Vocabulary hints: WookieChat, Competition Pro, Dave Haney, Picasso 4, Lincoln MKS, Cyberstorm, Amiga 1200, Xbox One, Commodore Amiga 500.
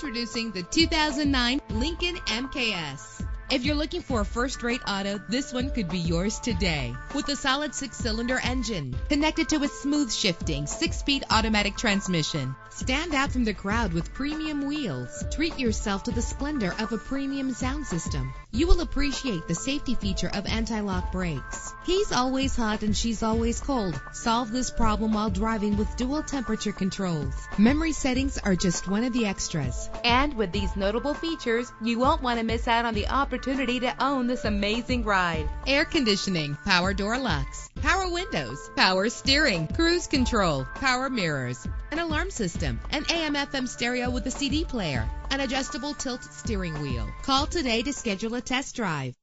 Introducing the 2009 Lincoln MKS. If you're looking for a first-rate auto, this one could be yours today. With a solid 6-cylinder engine connected to a smooth-shifting 6-speed automatic transmission. Stand out from the crowd with premium wheels. Treat yourself to the splendor of a premium sound system. You will appreciate the safety feature of anti-lock brakes. He's always hot and she's always cold. Solve this problem while driving with dual temperature controls. Memory settings are just one of the extras. And with these notable features, you won't want to miss out on the opportunity to own this amazing ride. Air conditioning, power door locks, power windows, power steering, cruise control, power mirrors, an alarm system, an AM/FM stereo with a CD player, an adjustable tilt steering wheel. Call today to schedule a test drive.